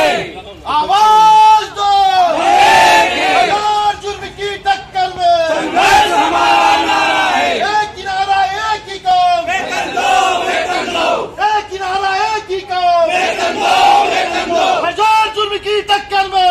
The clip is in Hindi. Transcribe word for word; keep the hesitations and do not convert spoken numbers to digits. आवाज दो, जुर्म की टक्कर में संघर्ष हमारा नारा है। एक किनारा एक ही काम, एक किनारा एक ही काम, जुर्म की टक्कर में